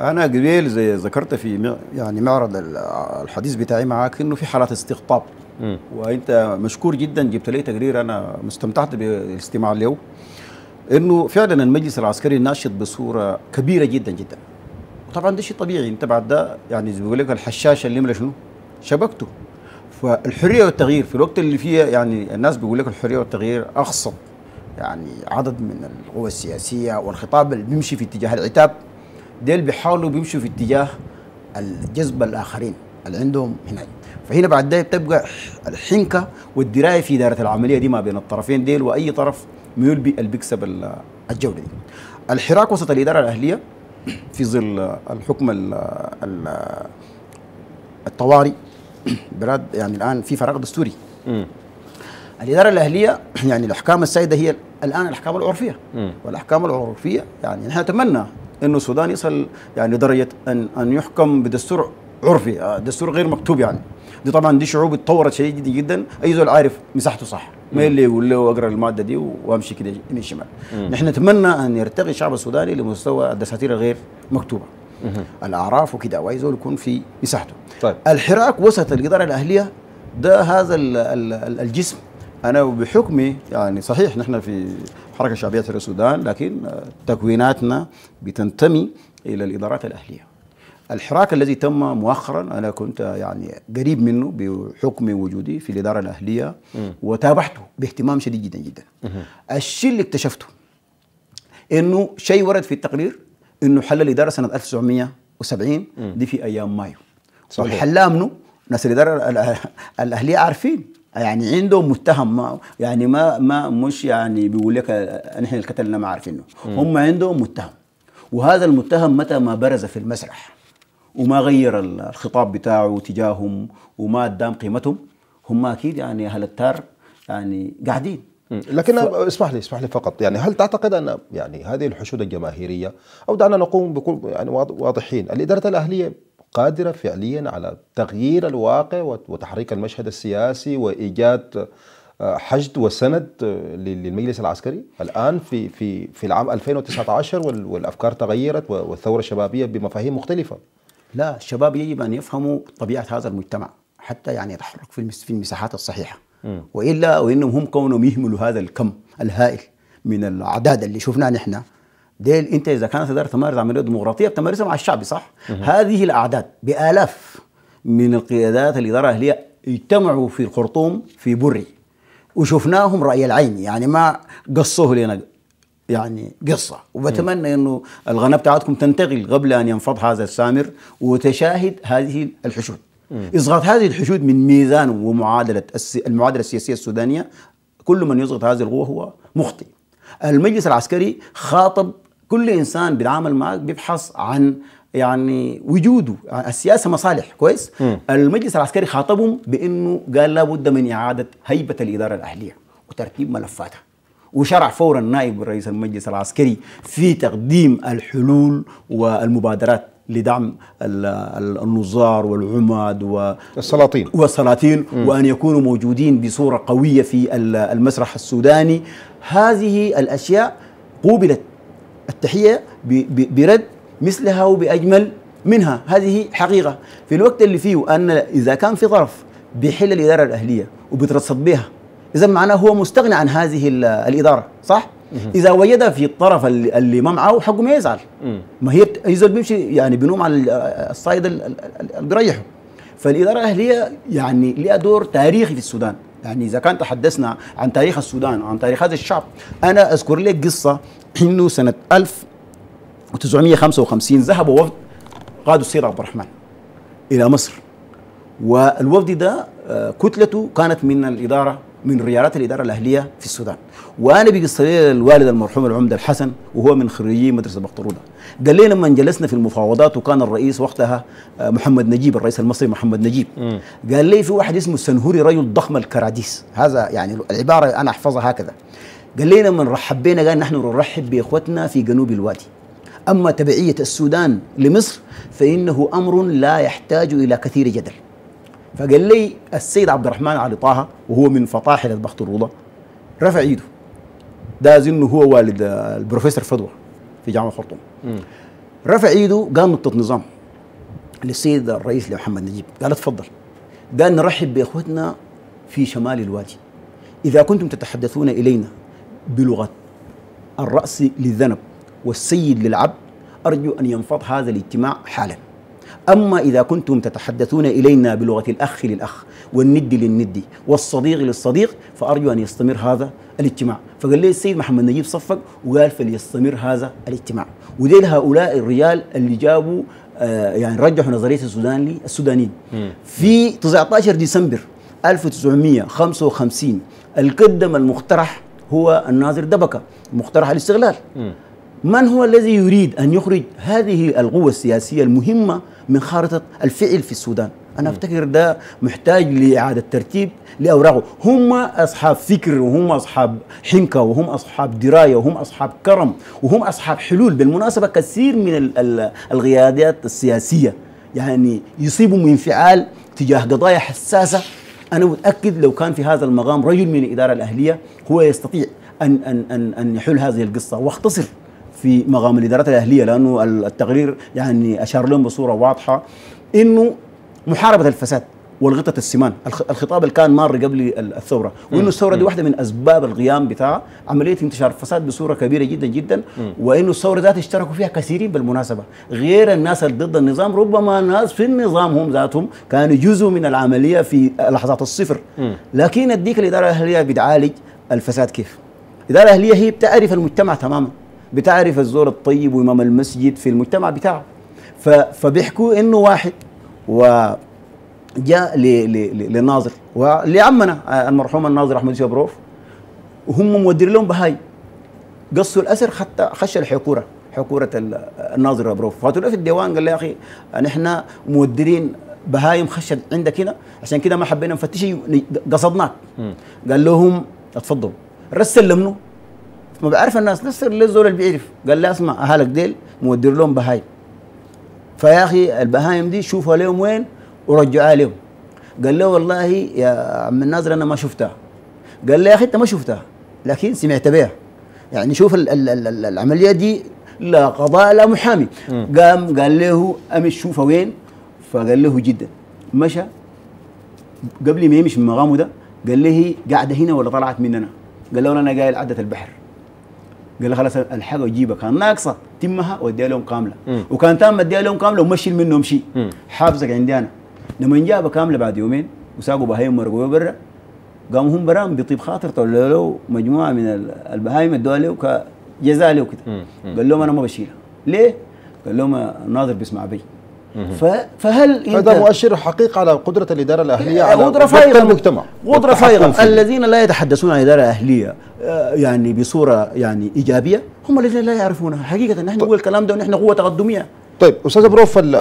انا قبل زي ذكرت في يعني معرض الحديث بتاعي معاك انه في حالات استقطاب وانت مشكور جدا جبت لي تقرير انا مستمتعت بالاستماع له، انه فعلا المجلس العسكري ناشط بصوره كبيره جدا جدا. طبعا ده شيء طبيعي، انت بعد ده يعني زي ما بقول لك الحشاشه اللي ملا شنو؟ شبكته. فالحريه والتغيير في الوقت اللي فيه يعني الناس بيقول لك الحريه والتغيير اخصب يعني عدد من القوى السياسيه والخطاب اللي بيمشي في اتجاه العتاب، ديل بيحاولوا بيمشوا في اتجاه الجذب الاخرين اللي عندهم هنا. فهنا بعد ده بتبقى الحنكه والدرايه في اداره العمليه دي ما بين الطرفين ديل، واي طرف ميول بيكسب الجوله دي. الحراك وسط الاداره الاهليه في ظل الحكم الطوارئ بلاد، يعني الان في فراغ دستوري. الاداره الاهليه يعني الاحكام السائده هي الان الاحكام العرفيه، والاحكام العرفيه يعني نحن نتمنى انه السودان يصل يعني لدرجه ان يحكم بدستور عرفي، دستور غير مكتوب. يعني دي طبعا دي شعوب اتطورت شديد جدا جدا، اي زول عارف مساحته صح، ما اللي يقول له اقرا الماده دي وامشي كده من الشمال. نحن نتمنى ان يرتقي الشعب السوداني لمستوى الدساتير الغير مكتوبه، الاعراف وكده، واي زول يكون في مساحته. طيب الحراك وسط الاداره الاهليه ده هذا الجسم، انا بحكمي يعني صحيح نحن في الحركه الشعبيه في السودان، لكن تكويناتنا بتنتمي الى الادارات الاهليه. الحراك الذي تم مؤخرا انا كنت يعني قريب منه بحكم وجودي في الاداره الاهليه، وتابعته باهتمام شديد جدا جدا. الشيء اللي اكتشفته انه شيء ورد في التقرير انه حل الاداره سنه 1970 دي في ايام مايو، صحيح. والحلاه منه ناس الاداره الاهليه عارفين يعني عندهم متهم، ما مش يعني بيقول لك نحن اللي قتلنا ما عارفينه، هم عندهم متهم. وهذا المتهم متى ما برز في المسرح وما غير الخطاب بتاعه تجاههم وما دام قيمتهم، هم اكيد يعني اهل التار يعني قاعدين. لكن اسمح لي فقط، يعني هل تعتقد ان يعني هذه الحشود الجماهيريه، او دعنا نقوم بكل يعني واضحين، الاداره الاهليه قادرة فعليا على تغيير الواقع وتحريك المشهد السياسي وإيجاد حشد وسند للمجلس العسكري الآن في العام 2019 والأفكار تغيرت والثورة الشبابية بمفاهيم مختلفة؟ لا، الشباب يجب أن يفهموا طبيعة هذا المجتمع حتى يعني يتحرك في المساحات الصحيحة، وإلا وإنهم هم كونهم يهملوا هذا الكم الهائل من الأعداد اللي شفناه نحن ديل. انت اذا كانت تقدر تمارس عمليه ديمقراطيه بتمارسها مع الشعب، صح؟ هذه الاعداد بالاف من القيادات الاداره الاهليه اجتمعوا في الخرطوم في بري، وشفناهم راي العين، يعني ما قصوه لنا يعني قصه. وبتمنى انه القناه بتاعتكم تنتقل قبل ان ينفض هذا السامر وتشاهد هذه الحشود. اسقاط هذه الحشود من ميزان ومعادله المعادله السياسيه السودانيه، كل من يسقط هذه القوه هو مخطئ. المجلس العسكري خاطب كل انسان بيتعامل معك بيبحث عن يعني وجوده، السياسه مصالح، كويس؟ المجلس العسكري خاطبهم بانه قال لابد من اعاده هيبه الاداره الاهليه وترتيب ملفاتها، وشرع فورا نائب رئيس المجلس العسكري في تقديم الحلول والمبادرات لدعم النظار والعماد والسلاطين وان يكونوا موجودين بصوره قويه في المسرح السوداني. هذه الاشياء قوبلت التحية برد مثلها وبأجمل منها، هذه حقيقة. في الوقت اللي فيه أن إذا كان في طرف بيحل الإدارة الأهلية وبترصد بها، إذا معناه هو مستغني عن هذه الإدارة، صح؟ إذا وجد في الطرف اللي ما معه حقه ما يزعل، ما هي يزول بيمشي يعني بينوم على الصيد اللي بيريحه. فالإدارة الأهلية يعني لها دور تاريخي في السودان، يعني إذا كان تحدثنا عن تاريخ السودان وعن تاريخ هذا الشعب، أنا أذكر لك قصة إنه سنة 1955 ذهب وفد قاده السيد عبد الرحمن إلى مصر، والوفد ده كتلته كانت من الإدارة، من ريالات الإدارة الأهلية في السودان. وأنا بقصة لي الوالد المرحوم العمدة الحسن، وهو من خريجي مدرسة بقطرودة، قال لي لما جلسنا في المفاوضات وكان الرئيس وقتها محمد نجيب، الرئيس المصري محمد نجيب، قال لي في واحد اسمه السنهوري رجل ضخم الكراديس، هذا يعني العبارة أنا أحفظها هكذا. قال لنا من رحب بينا قال نحن نرحب باخوتنا في جنوب الوادي، اما تبعيه السودان لمصر فانه امر لا يحتاج الى كثير جدل. فقال لي السيد عبد الرحمن علي طه، وهو من فطاحل البحتروضه، رفع ايده، ده انه هو والد البروفيسور فدوى في جامعه خرطوم، رفع ايده قام نقطة نظام للسيد الرئيس محمد نجيب، قال اتفضل. قال نرحب باخوتنا في شمال الوادي، اذا كنتم تتحدثون الينا بلغة الرأس للذنب والسيد للعبد ارجو ان ينفض هذا الاجتماع حالا. اما اذا كنتم تتحدثون الينا بلغة الاخ للاخ والند للند والصديق للصديق فارجو ان يستمر هذا الاجتماع. فقال لي السيد محمد نجيب صفق وقال فليستمر هذا الاجتماع. وديل هؤلاء الرجال اللي جابوا يعني رجحوا نظريه السودان للسودانيين. في 19 ديسمبر 1955 القدم المقترح هو الناظر دبكه، مقترح الاستغلال. من هو الذي يريد ان يخرج هذه القوه السياسيه المهمه من خارطه الفعل في السودان؟ انا افتكر ده محتاج لاعاده ترتيب لاوراقه. هم اصحاب فكر وهم اصحاب حنكه وهم اصحاب درايه وهم اصحاب كرم وهم اصحاب حلول. بالمناسبه كثير من القيادات السياسيه يعني يصيبهم انفعال تجاه قضايا حساسه. انا متاكد لو كان في هذا المقام رجل من الاداره الاهليه هو يستطيع ان ان ان ان يحل هذه القصه واختصر في مقام الادارات الاهليه، لانه التقرير يعني اشار لهم بصوره واضحه انه محاربه الفساد والغطة السمان، الخطاب اللي كان مار قبل الثوره، وانه الثوره دي واحده من اسباب القيام بتاع عمليه انتشار الفساد بصوره كبيره جدا جدا، وانه الثوره ذات اشتركوا فيها كثيرين بالمناسبه، غير الناس اللي ضد النظام، ربما الناس في النظام هم ذاتهم كانوا جزء من العمليه في لحظات الصفر، لكن اديك الاداره الاهليه بتعالج الفساد كيف؟ الاداره الاهليه هي بتعرف المجتمع تماما، بتعرف الزول الطيب وامام المسجد في المجتمع بتاعه، فبيحكوا انه واحد و جاء للناظر ولعمنا المرحوم الناظر احمد أبوروف وهم مودر لهم بهاي قصوا الاسر حتى خش الحكوره، حكوره الناظر أبوروف، فاتوا في الديوان قال له يا اخي نحن مودرين بهايم خشت عندك هنا عشان كده ما حبينا نفتش قصدناك. قال لهم اتفضلوا. رسل لمنه ما بعرف الناس، رسل للزول اللي بيعرف قال له اسمع اهلك ديل مودر لهم بهايم، فيا اخي البهايم دي شوفها لهم وين ورجعها لهم. قال له والله يا عم الناظر انا ما شفتها. قال له يا اخي انت ما شفتها لكن سمعت بها، يعني شوف العمليه دي لا قضاء لا محامي. قام قال له امشي شوفها وين، فقال له جدا. مشى قبل ما يمشي من مقامه ده قال له هي قاعده هنا ولا طلعت مننا؟ قال له انا قايل عدت البحر. قال له خلاص الحاجه وجيبها، كان ناقصه تمها وديها لهم كامله، وكان تام اديها لهم كامله ومشي منهم شيء حافظك عندي انا. لما جابها كامله بعد يومين وساقوا بهايم ورقوها برا، قاموا هم برام بطيب خاطر طلعوا له مجموعه من البهايم ادوها له كجزاء له كده. قال لهم انا ما بشيلها. ليه؟ قال لهم الناظر بيسمع بي. فهل هذا مؤشر حقيقي على قدره الاداره الاهليه على المجتمع، قدره فائقه. الذين لا يتحدثون عن الاداره الاهليه يعني بصوره يعني ايجابيه هم الذين لا يعرفونها حقيقه. نحن نقول الكلام ده ونحن قوه تقدميه. طيب استاذ أبوروف